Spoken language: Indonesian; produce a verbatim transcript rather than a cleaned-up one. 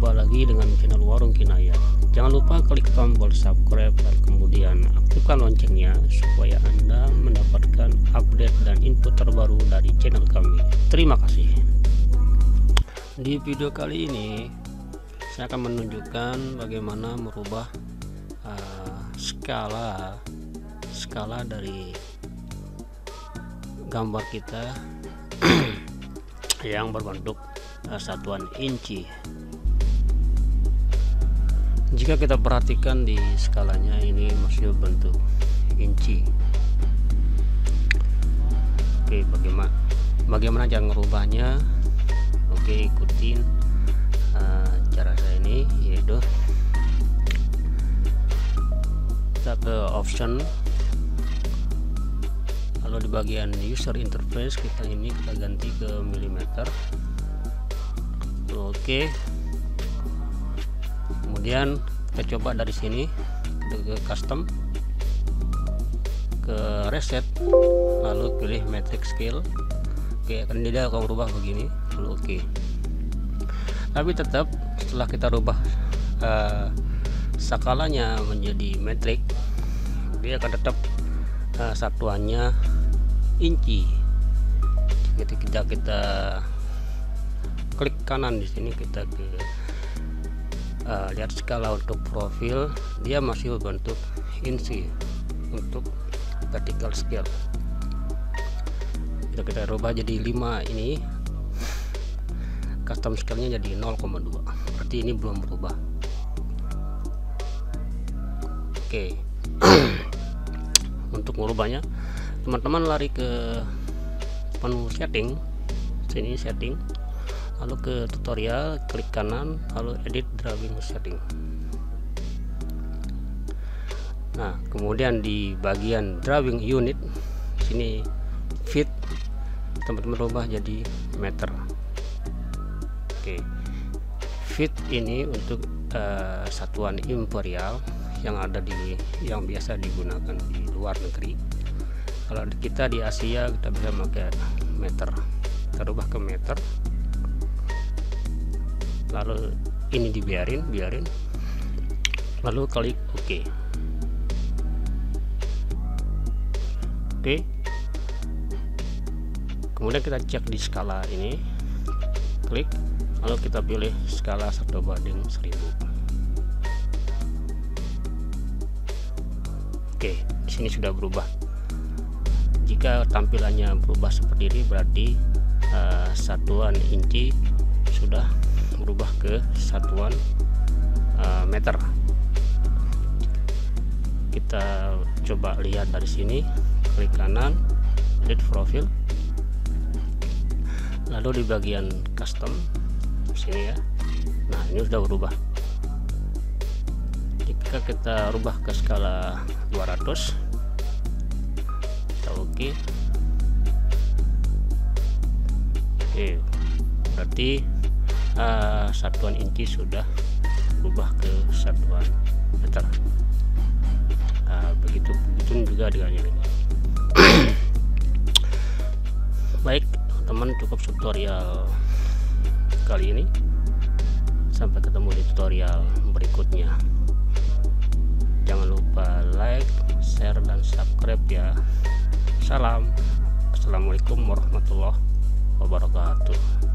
Jumpa lagi dengan channel Warung Qinaya. Jangan lupa klik tombol subscribe dan kemudian aktifkan loncengnya supaya Anda mendapatkan update dan input terbaru dari channel kami. Terima kasih. Di video kali ini saya akan menunjukkan bagaimana merubah uh, skala skala dari gambar kita yang berbentuk satuan inci. Jika kita perhatikan di skalanya, ini masih bentuk inci. Oke, bagaimana bagaimana cara merubahnya? Oke, ikutin uh, cara saya ini, yaitu kita ke option, lalu di bagian user interface kita ini kita ganti ke milimeter. Oke, kemudian kita coba dari sini ke custom, ke reset, lalu pilih metric scale. Oke, karena dia akan berubah begini. Oke, tapi tetap setelah kita rubah uh, skalanya menjadi metrik, dia akan tetap uh, satuannya inci. Ketika kita klik kanan di sini, kita ke uh, lihat skala untuk profil, dia masih berbentuk inci untuk vertical scale. Kita kita rubah jadi lima, ini custom scale-nya jadi nol koma dua. Berarti ini belum berubah. Oke. Untuk merubahnya, teman-teman lari ke menu setting. Sini setting. Lalu ke tutorial, klik kanan, lalu edit drawing setting. Nah, kemudian di bagian drawing unit, sini feet, teman-teman rubah jadi meter. Oke, feet ini untuk uh, satuan imperial yang ada di, yang biasa digunakan di luar negeri. Kalau kita di Asia, kita bisa pakai meter. Kita rubah ke meter. Lalu ini dibiarin, biarin. Lalu klik OK. Oke. Kemudian kita cek di skala ini. Klik, lalu kita pilih skala satu banding seribu. Oke, di sini sudah berubah. Jika tampilannya berubah seperti ini, berarti uh, satuan inci sudah berubah ke satuan uh, meter. Kita coba lihat dari sini, klik kanan, edit profil, lalu di bagian custom sini ya. Nah, ini sudah berubah. Jika kita rubah ke skala dua ratus, kita oke. Oke, berarti Uh, satuan inci sudah berubah ke satuan meter. Uh, begitu begitu juga dengan ini. Baik teman, cukup tutorial kali ini. Sampai ketemu di tutorial berikutnya. Jangan lupa like, share, dan subscribe ya. Salam, assalamualaikum warahmatullahi wabarakatuh.